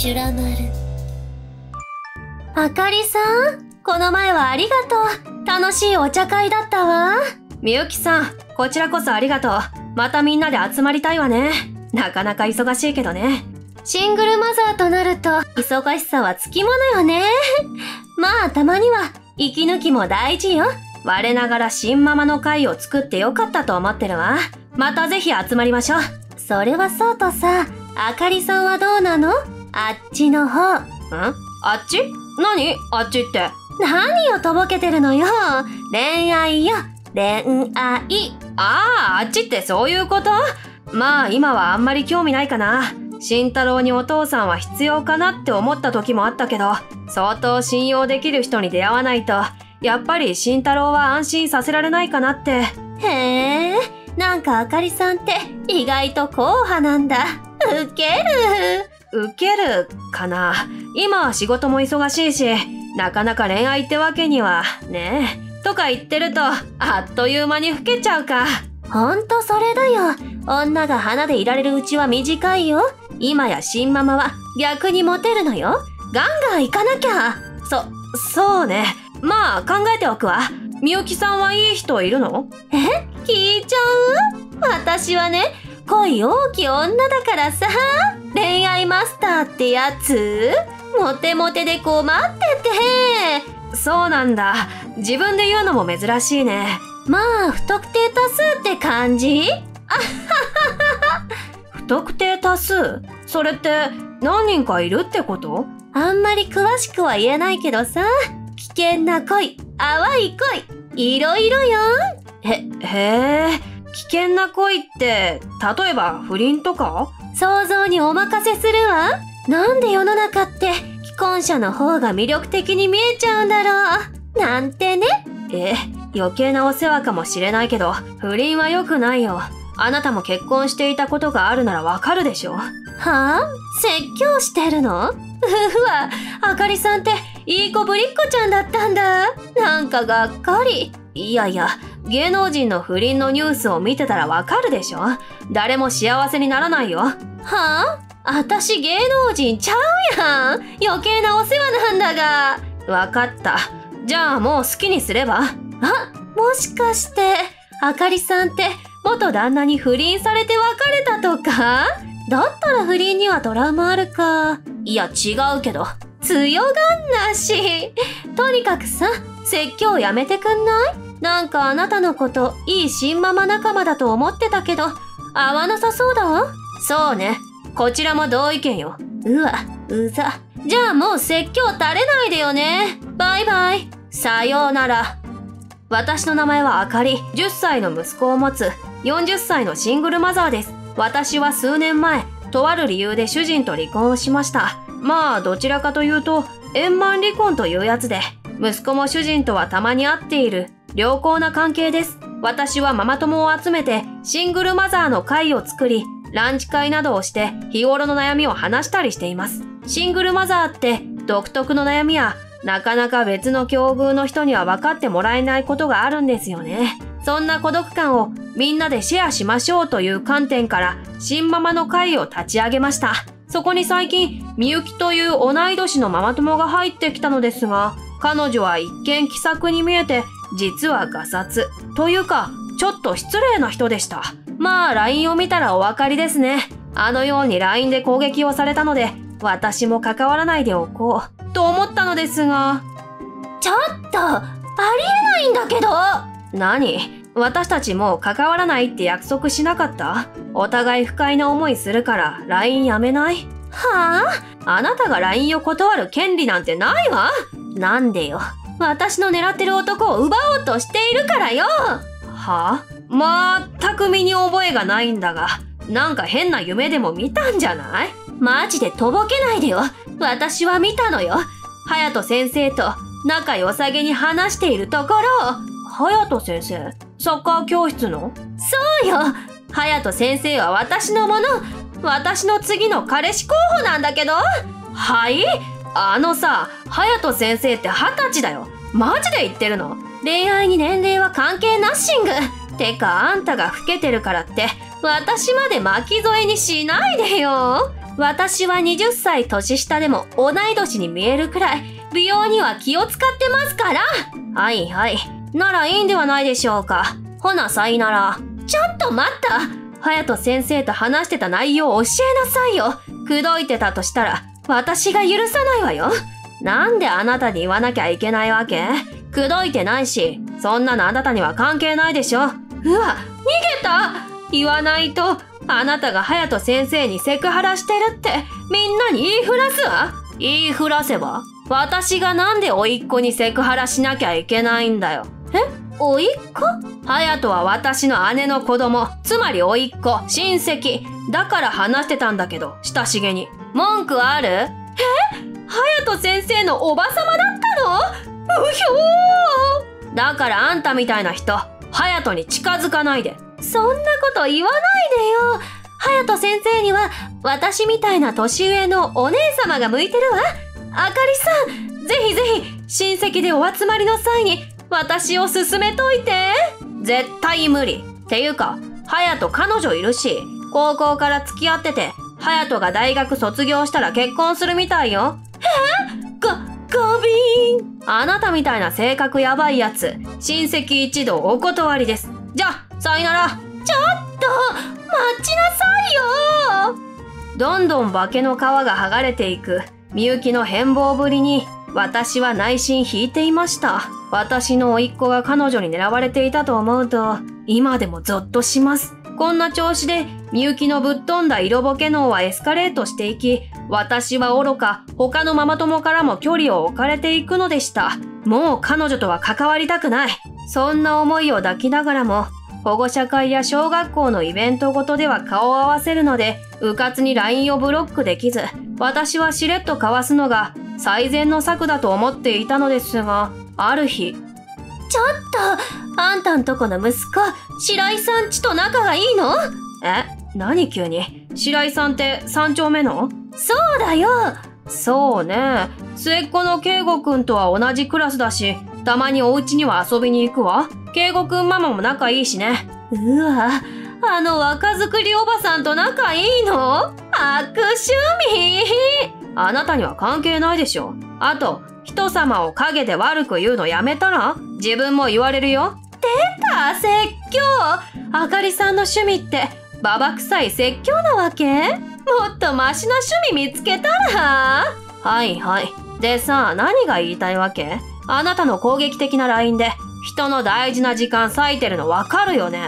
修羅丸。あかりさん、この前はありがとう。楽しいお茶会だったわ。みゆきさん、こちらこそありがとう。またみんなで集まりたいわね。なかなか忙しいけどね。シングルマザーとなると忙しさはつきものよね。まあたまには息抜きも大事よ。我ながら新ママの会を作ってよかったと思ってるわ。またぜひ集まりましょう。それはそうとさ、あかりさんはどうなの？あっちの方。ん？あっち？何？あっちって。何をとぼけてるのよ。恋愛よ。恋愛。ああ、あっちってそういうこと？まあ今はあんまり興味ないかな。慎太郎にお父さんは必要かなって思った時もあったけど、相当信用できる人に出会わないと、やっぱり慎太郎は安心させられないかなって。へえ、なんかあかりさんって意外と硬派なんだ。ウケる。ウケるかな。今は仕事も忙しいし、なかなか恋愛ってわけにはねえ。とか言ってると、あっという間に老けちゃうか。ほんとそれだよ。女が花でいられるうちは短いよ。今や新ママは逆にモテるのよ。ガンガン行かなきゃ。そうね。まあ考えておくわ。みゆきさんはいい人いるの？え？聞いちゃう？私はね、恋多き女だからさ。恋愛マスターってやつ？モテモテで困ってて。そうなんだ。自分で言うのも珍しいね。まあ不特定多数って感じ？あははは。不特定多数？それって何人かいるってこと？あんまり詳しくは言えないけどさ、危険な恋、淡い恋、いろいろよ。へえ、危険な恋って例えば不倫とか？想像にお任せするわ。なんで世の中って既婚者の方が魅力的に見えちゃうんだろうなんてね。余計なお世話かもしれないけど、不倫は良くないよ。あなたも結婚していたことがあるならわかるでしょ。はあ？説教してるの？ふわ、あかりさんっていい子ぶりっ子ちゃんだったんだ。なんかがっかり。いやいや、芸能人の不倫のニュースを見てたらわかるでしょ。誰も幸せにならないよ。はあ？あたし芸能人ちゃうやん。余計なお世話なんだが。わかった。じゃあもう好きにすれば？あ、もしかして、あかりさんって元旦那に不倫されて別れたとか？だったら不倫にはドラマあるか。いや違うけど。強がんなし。とにかくさ、説教やめてくんない？なんかあなたのこといい新ママ仲間だと思ってたけど、合わなさそうだわ。そうね。こちらも同意見よ。うわ、うざ。じゃあもう説教垂れないでよね。バイバイ。さようなら。私の名前はあかり、10歳の息子を持つ、40歳のシングルマザーです。私は数年前、とある理由で主人と離婚をしました。まあ、どちらかというと、円満離婚というやつで、息子も主人とはたまに会っている、良好な関係です。私はママ友を集めて、シングルマザーの会を作り、ランチ会などをして、日頃の悩みを話したりしています。シングルマザーって、独特の悩みや、なかなか別の境遇の人には分かってもらえないことがあるんですよね。そんな孤独感をみんなでシェアしましょうという観点から新ママの会を立ち上げました。そこに最近、みゆきという同い年のママ友が入ってきたのですが、彼女は一見気さくに見えて、実はガサツ。というか、ちょっと失礼な人でした。まあ、LINE を見たらお分かりですね。あのように LINE で攻撃をされたので、私も関わらないでおこう。と思ったのですが。ちょっと、ありえないんだけど。何？私たちもう関わらないって約束しなかった？お互い不快な思いするから LINE やめない？はぁ？あなたが LINE を断る権利なんてないわ。なんでよ。私の狙ってる男を奪おうとしているからよ。はぁ？まったく身に覚えがないんだが、なんか変な夢でも見たんじゃない？マジでとぼけないでよ。私は見たのよ。隼人先生と仲良さげに話しているところを。隼人先生？サッカー教室の？そうよ。隼人先生は私のもの。私の次の彼氏候補なんだけど。はい？あのさ、隼人先生って20歳だよ。マジで言ってるの？恋愛に年齢は関係なしんぐ。てかあんたが老けてるからって私まで巻き添えにしないでよ。私は20歳年下でも同い年に見えるくらい美容には気を使ってますから。はいはい、ならいいんではないでしょうか。ほなさいなら。ちょっと待った、隼人先生と話してた内容を教えなさいよ。口説いてたとしたら私が許さないわよ。なんであなたに言わなきゃいけないわけ？口説いてないし、そんなのあなたには関係ないでしょ。うわ、逃げた！言わないと、あなたが隼人先生にセクハラしてるってみんなに言いふらすわ。言いふらせば？私がなんで甥っ子にセクハラしなきゃいけないんだよ。え？甥っ子？隼人は私の姉の子供、つまり甥っ子、親戚。だから話してたんだけど、親しげに。文句ある？え？隼人先生のおばさまだったの？うひょー。だからあんたみたいな人、隼人に近づかないで。そんなこと言わないでよ。隼人先生には私みたいな年上のお姉様が向いてるわ。あかりさん、ぜひぜひ親戚でお集まりの際に私を勧めといて。絶対無理。ていうか、隼人彼女いるし、高校から付き合ってて、隼人が大学卒業したら結婚するみたいよ。ごびーん。あなたみたいな性格やばいやつ、親戚一同お断りです。じゃあ、さいなら。ちょっと、待ちなさいよ。どんどん化けの皮が剥がれていく、みゆきの変貌ぶりに、私は内心引いていました。私の甥っ子が彼女に狙われていたと思うと、今でもゾッとします。こんな調子で、みゆきのぶっ飛んだ色ぼけ能はエスカレートしていき、私は愚か、他のママ友からも距離を置かれていくのでした。もう彼女とは関わりたくない。そんな思いを抱きながらも、保護者会や小学校のイベントごとでは顔を合わせるので、うかつに LINE をブロックできず、私はしれっとかわすのが最善の策だと思っていたのですが、ある日。ちょっと、あんたんとこの息子、白井さんちと仲がいいの？え、何急に。白井さんって3丁目の？そうだよ。そうね。末っ子の圭吾くんとは同じクラスだし、たまにお家には遊びに行くわ。圭吾くんママも仲いいしね。うわ、あの若作りおばさんと仲いいの？悪趣味。あなたには関係ないでしょ。あと、人様を陰で悪く言うのやめたら？自分も言われるよ。出た説教。あかりさんの趣味ってババ臭い説教なわけ？もっとマシな趣味見つけたら。はいはい。でさ、何が言いたいわけ？あなたの攻撃的な LINE で人の大事な時間割いてるのわかるよね。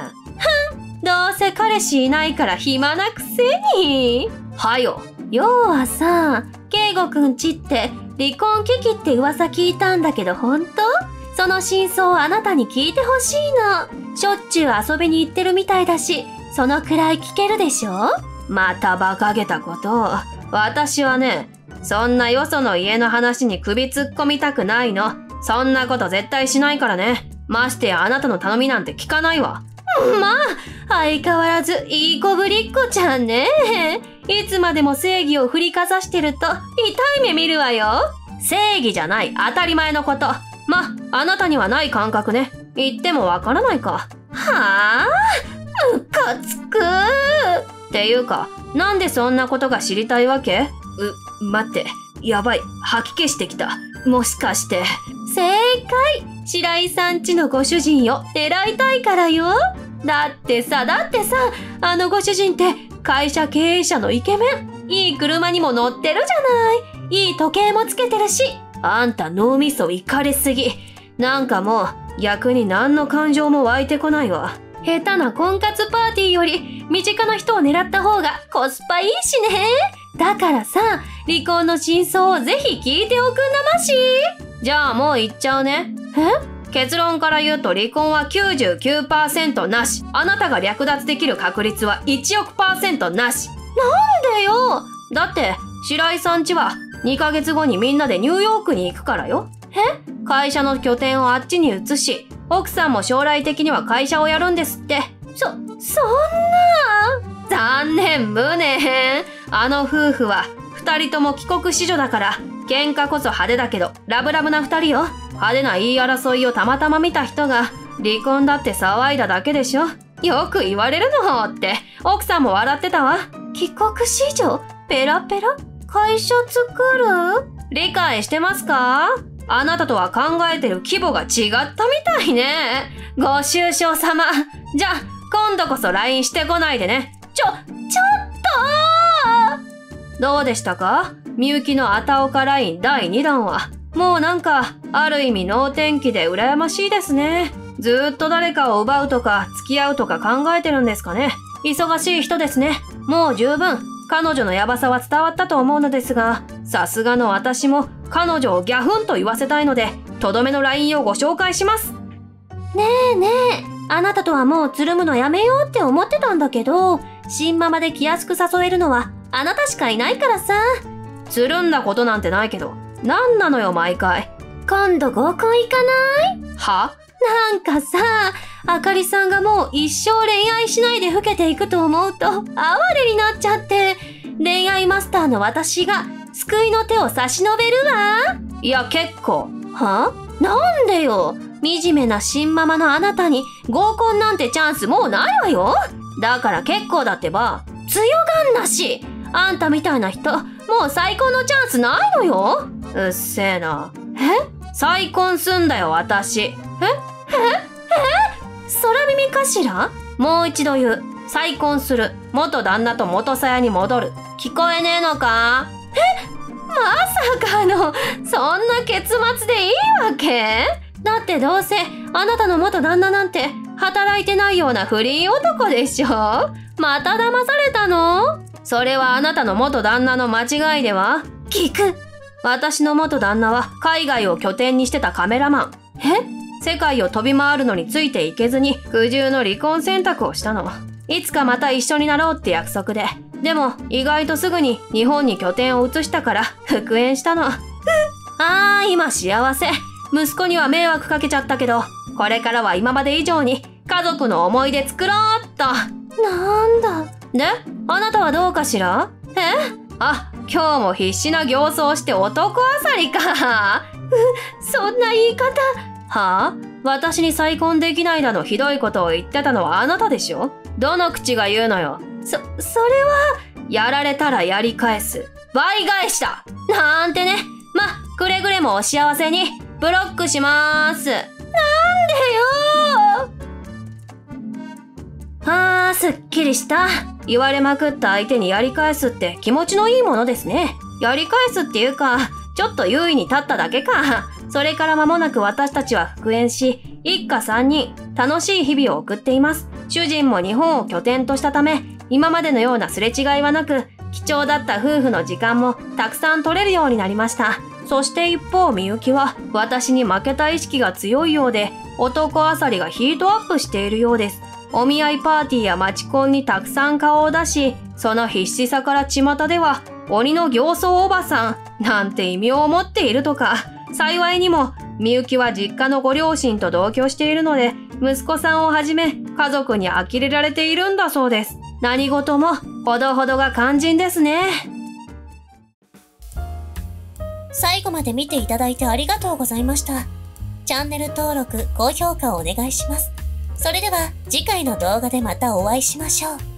ふん、どうせ彼氏いないから暇なくせに。はよ。要はさ、圭吾くんちって離婚危機って噂聞いたんだけど本当？その真相をあなたに聞いてほしいの。しょっちゅう遊びに行ってるみたいだし、そのくらい聞けるでしょ？また馬鹿げたことを。私はね、そんなよその家の話に首突っ込みたくないの。そんなこと絶対しないからね。ましてやあなたの頼みなんて聞かないわ。まあ、相変わらずいい子ぶりっ子ちゃんね。いつまでも正義を振りかざしてると痛い目見るわよ。正義じゃない、当たり前のこと。ま、あなたにはない感覚ね。言ってもわからないか。はあ、むかつく。っていうか、なんでそんなことが知りたいわけ？待って、やばい、吐き気してきた。もしかして。正解！白井さんちのご主人を狙いたいからよ。だってさ、あのご主人って会社経営者のイケメン。いい車にも乗ってるじゃない。いい時計もつけてるし。あんた脳みそイカれすぎ。なんかもう逆に何の感情も湧いてこないわ。下手な婚活パーティーより身近な人を狙った方がコスパいいしね。だからさ、離婚の真相をぜひ聞いておくんなまし。じゃあもう言っちゃうね。え？結論から言うと離婚は 99% なし。あなたが略奪できる確率は1億%なし。なんでよ？だって白井さんちは2ヶ月後にみんなでニューヨークに行くからよ。え？会社の拠点をあっちに移し、奥さんも将来的には会社をやるんですって。そんな。残念、無念。あの夫婦は2人とも帰国子女だから、喧嘩こそ派手だけど、ラブラブな2人よ。派手な言い争いをたまたま見た人が、離婚だって騒いだだけでしょ。よく言われるのって、奥さんも笑ってたわ。帰国子女？ペラペラ会社作る？理解してますか？あなたとは考えてる規模が違ったみたいね。ご愁傷様。じゃあ、今度こそ LINE してこないでね。ちょっとー！どうでしたか？みゆきのあたおか LINE 第2弾は。もうなんか、ある意味能天気で羨ましいですね。ずーっと誰かを奪うとか、付き合うとか考えてるんですかね。忙しい人ですね。もう十分。彼女のヤバさは伝わったと思うのですが、さすがの私も彼女をギャフンと言わせたいので、とどめの LINE をご紹介します。ねえねえ、あなたとはもうつるむのやめようって思ってたんだけど、新ママで気安く誘えるのはあなたしかいないからさ。つるんだことなんてないけど、なんなのよ毎回。今度合コン行かない？は？なんかさ、あかりさんがもう一生恋愛しないで老けていくと思うと哀れになっちゃって、恋愛マスターの私が救いの手を差し伸べるわ。いや結構。は？なんでよ。惨めな新ママのあなたに合コンなんてチャンスもうないわよ。だから結構だってば。強がんなし。あんたみたいな人、もう再婚のチャンスないのよ。うっせえな。え？再婚すんだよ私。空耳かしら？もう一度言う。再婚する。元旦那と元さやに戻る。聞こえねえのか？え？まさかの、そんな結末でいいわけ？だってどうせ、あなたの元旦那なんて、働いてないような不倫男でしょ？また騙されたの？それはあなたの元旦那の間違いでは？聞く。私の元旦那は海外を拠点にしてたカメラマン。え？世界を飛び回るのについていけずに苦渋の離婚選択をしたの。いつかまた一緒になろうって約束で。でも意外とすぐに日本に拠点を移したから復縁したの。あー今幸せ。息子には迷惑かけちゃったけど、これからは今まで以上に家族の思い出作ろうっと。なんだ。で、あなたはどうかしら？あ、今日も必死な形相して男あさりか。そんな言い方。はあ？私に再婚できないなどひどいことを言ってたのはあなたでしょ？どの口が言うのよ。それは、やられたらやり返す。倍返しだ！なんてね。ま、くれぐれもお幸せに。ブロックしまーす。なんでよー！はあ、すっきりした。言われまくった相手にやり返すって気持ちのいいものですね。やり返すっていうか、ちょっと優位に立っただけか。それから間もなく私たちは復縁し、一家3人、楽しい日々を送っています。主人も日本を拠点としたため、今までのようなすれ違いはなく、貴重だった夫婦の時間もたくさん取れるようになりました。そして一方、みゆきは私に負けた意識が強いようで、男あさりがヒートアップしているようです。お見合いパーティーや街コンにたくさん顔を出し、その必死さから巷では、鬼の形相おばさんなんて異名を持っているとか。幸いにも、みゆきは実家のご両親と同居しているので、息子さんをはじめ家族に呆れられているんだそうです。何事もほどほどが肝心ですね。最後まで見ていただいてありがとうございました。チャンネル登録、高評価をお願いします。それでは次回の動画でまたお会いしましょう。